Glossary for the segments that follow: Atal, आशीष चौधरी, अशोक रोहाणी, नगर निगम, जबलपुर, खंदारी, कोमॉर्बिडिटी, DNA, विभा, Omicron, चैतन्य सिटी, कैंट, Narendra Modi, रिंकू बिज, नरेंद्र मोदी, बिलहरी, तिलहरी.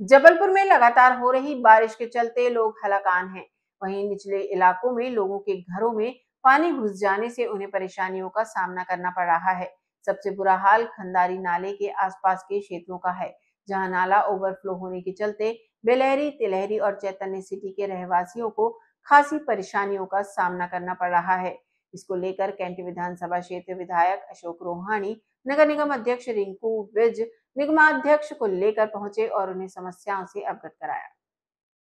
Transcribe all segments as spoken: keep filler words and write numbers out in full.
जबलपुर में लगातार हो रही बारिश के चलते लोग हलाकान हैं। वहीं निचले इलाकों में लोगों के घरों में पानी घुस जाने से उन्हें परेशानियों का सामना करना पड़ रहा है। सबसे बुरा हाल खंदारी नाले के आसपास के क्षेत्रों का है, जहां नाला ओवरफ्लो होने के चलते बिलहरी, तिलहरी और चैतन्य सिटी के रहवासियों को खासी परेशानियों का सामना करना पड़ रहा है। इसको लेकर कैंट विधानसभा क्षेत्र विधायक अशोक रोहाणी, नगर निगम अध्यक्ष रिंकू बिज निगमाध्यक्ष को लेकर पहुंचे और उन्हें समस्याओं से अवगत कराया।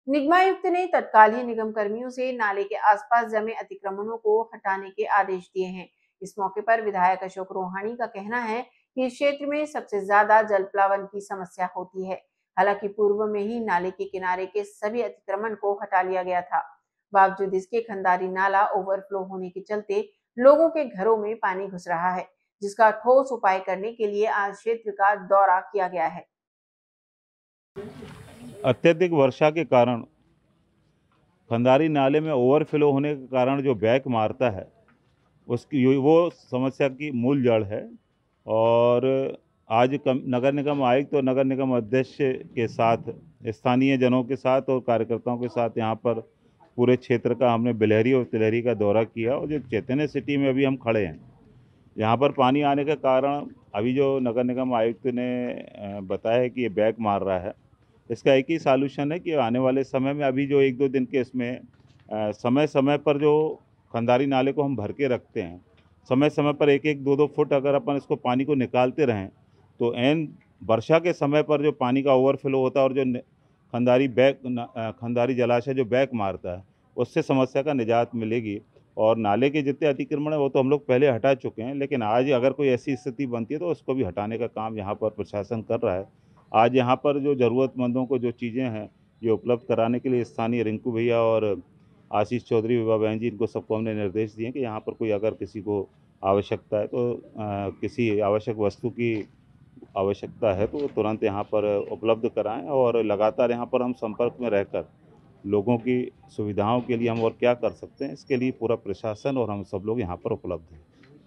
निगमायुक्त ने तत्काल ही निगम कर्मियों से नाले के आसपास जमे अतिक्रमणों को हटाने के आदेश दिए हैं। इस मौके पर विधायक अशोक रोहाणी का कहना है कि इस क्षेत्र में सबसे ज्यादा जलप्लावन की समस्या होती है। हालांकि पूर्व में ही नाले के किनारे के सभी अतिक्रमण को हटा लिया गया था, बावजूद इसके खंदारी नाला ओवरफ्लो होने के चलते लोगों के घरों में पानी घुस रहा है, जिसका ठोस उपाय करने के लिए आज क्षेत्र का दौरा किया गया है। अत्यधिक वर्षा के कारण खंदारी नाले में ओवरफ्लो होने के कारण जो बैक मारता है उसकी वो समस्या की मूल जड़ है। और आज नगर निगम आयुक्त और नगर निगम अध्यक्ष के साथ स्थानीय जनों के साथ और कार्यकर्ताओं के साथ यहाँ पर पूरे क्षेत्र का हमने बिलहरी और तिलहरी का दौरा किया और जो चैतन्य सिटी में अभी हम खड़े हैं, यहाँ पर पानी आने के कारण अभी जो नगर निगम आयुक्त ने बताया कि ये बैक मार रहा है, इसका एक ही सॉल्यूशन है कि आने वाले समय में अभी जो एक दो दिन के इसमें समय समय पर जो खंदारी नाले को हम भर के रखते हैं, समय समय पर एक एक दो दो फुट अगर अपन इसको पानी को निकालते रहें तो एन वर्षा के समय पर जो पानी का ओवरफ्लो होता है और जो खंदारी बैक खंदारी जलाशय जो बैक मारता है उससे समस्या का निजात मिलेगी। और नाले के जितने अतिक्रमण है वो तो हम लोग पहले हटा चुके हैं, लेकिन आज अगर कोई ऐसी स्थिति बनती है तो उसको भी हटाने का काम यहाँ पर प्रशासन कर रहा है। आज यहाँ पर जो ज़रूरतमंदों को जो चीज़ें हैं ये उपलब्ध कराने के लिए स्थानीय रिंकू भैया और आशीष चौधरी, विभा बहन जी, इनको सबको हमने निर्देश दिए कि यहाँ पर कोई अगर किसी को आवश्यकता है तो आ, किसी आवश्यक वस्तु की आवश्यकता है तो तुरंत यहाँ पर उपलब्ध कराएं। और लगातार यहाँ पर हम संपर्क में रहकर लोगों की सुविधाओं के लिए हम और क्या कर सकते हैं इसके लिए पूरा प्रशासन और हम सब लोग यहाँ पर उपलब्ध हैं।